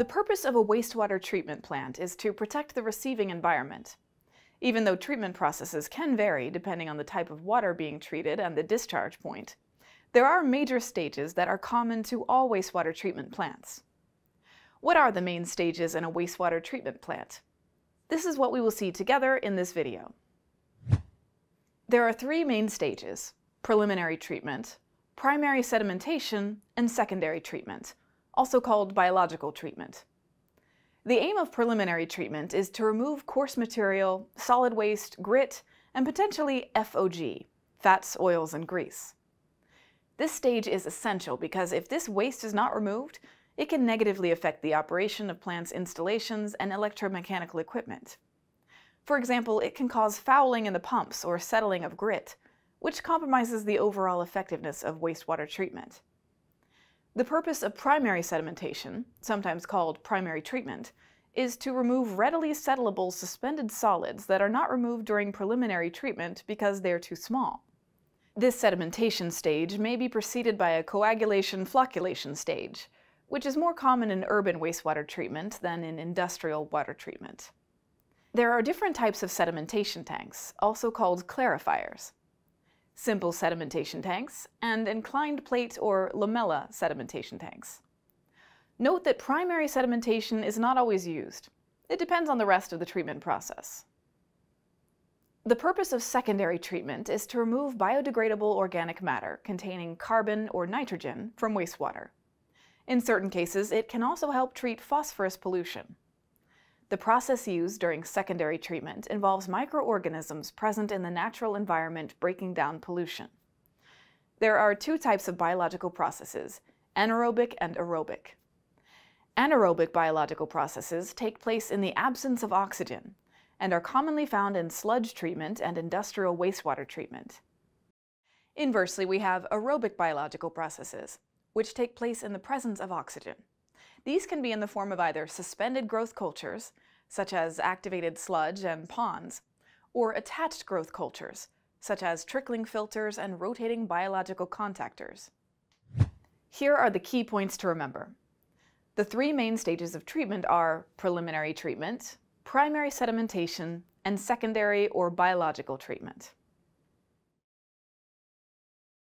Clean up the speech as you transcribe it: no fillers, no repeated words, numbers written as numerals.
The purpose of a wastewater treatment plant is to protect the receiving environment. Even though treatment processes can vary depending on the type of water being treated and the discharge point, there are major stages that are common to all wastewater treatment plants. What are the main stages in a wastewater treatment plant? This is what we will see together in this video. There are three main stages: preliminary treatment, primary sedimentation, and secondary treatment, also called biological treatment. The aim of preliminary treatment is to remove coarse material, solid waste, grit, and potentially FOG, fats, oils, and grease. This stage is essential because if this waste is not removed, it can negatively affect the operation of plants' installations and electromechanical equipment. For example, it can cause fouling in the pumps or settling of grit, which compromises the overall effectiveness of wastewater treatment. The purpose of primary sedimentation, sometimes called primary treatment, is to remove readily settleable suspended solids that are not removed during preliminary treatment because they are too small. This sedimentation stage may be preceded by a coagulation-flocculation stage, which is more common in urban wastewater treatment than in industrial water treatment. There are different types of sedimentation tanks, also called clarifiers: simple sedimentation tanks, and inclined plate or lamella sedimentation tanks. Note that primary sedimentation is not always used. It depends on the rest of the treatment process. The purpose of secondary treatment is to remove biodegradable organic matter containing carbon or nitrogen from wastewater. In certain cases, it can also help treat phosphorus pollution. The process used during secondary treatment involves microorganisms present in the natural environment breaking down pollution. There are two types of biological processes: anaerobic and aerobic. Anaerobic biological processes take place in the absence of oxygen and are commonly found in sludge treatment and industrial wastewater treatment. Inversely, we have aerobic biological processes, which take place in the presence of oxygen. These can be in the form of either suspended growth cultures, such as activated sludge and ponds, or attached growth cultures, such as trickling filters and rotating biological contactors. Here are the key points to remember. The three main stages of treatment are preliminary treatment, primary sedimentation, and secondary or biological treatment.